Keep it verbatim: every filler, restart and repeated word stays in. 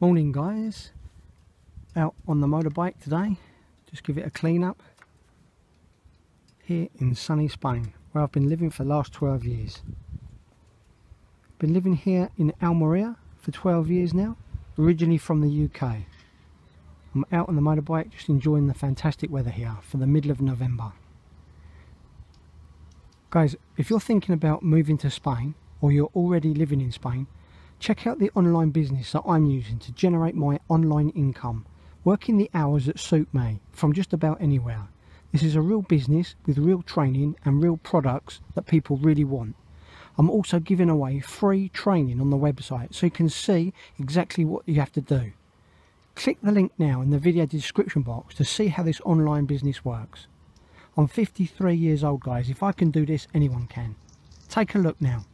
Morning guys, out on the motorbike today, just give it a clean up here in sunny Spain where I've been living for the last twelve years. Been living here in Almeria for twelve years now, originally from the U K. I'm out on the motorbike just enjoying the fantastic weather here for the middle of November. Guys, if you're thinking about moving to Spain or you're already living in Spain, check out the online business that I'm using to generate my online income, working the hours that suit me from just about anywhere. This is a real business with real training and real products that people really want. I'm also giving away free training on the website so you can see exactly what you have to do. Click the link now in the video description box to see how this online business works. I'm fifty-three years old guys, if I can do this anyone can. Take a look now.